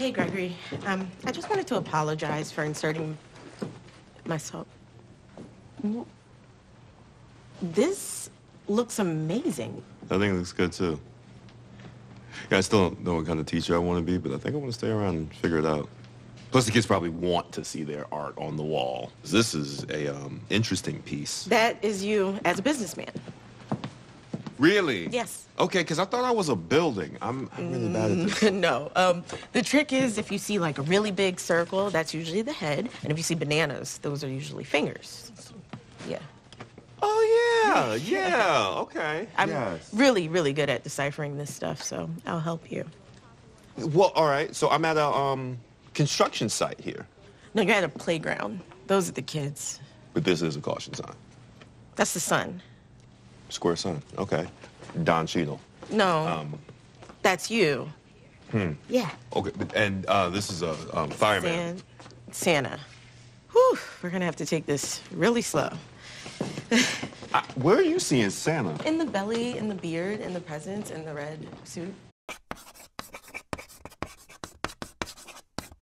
Hey, Gregory. I just wanted to apologize for inserting myself. This looks amazing. I think it looks good, too. Yeah, I still don't know what kind of teacher I want to be, but I think I want to stay around and figure it out. Plus, the kids probably want to see their art on the wall. This is a interesting piece. That is you as a businessman. Really? Yes. Okay, because I thought I was a building. I'm really bad at this. No. The trick is if you see, like, a really big circle, that's usually the head. And if you see bananas, those are usually fingers. Yeah. Oh, yeah. Yeah. Okay. I'm really good at deciphering this stuff, so I'll help you. Well, all right. So I'm at a... construction site here. No, you're at a playground. Those are the kids. But this is a caution sign. That's the sun. Square sun. Okay. Don Cheadle. No. That's you. Hmm. Yeah. Okay. And this is a fireman. Santa. Whew. We're gonna have to take this really slow. Where are you seeing Santa? In the belly, in the beard, in the presents, in the red suit.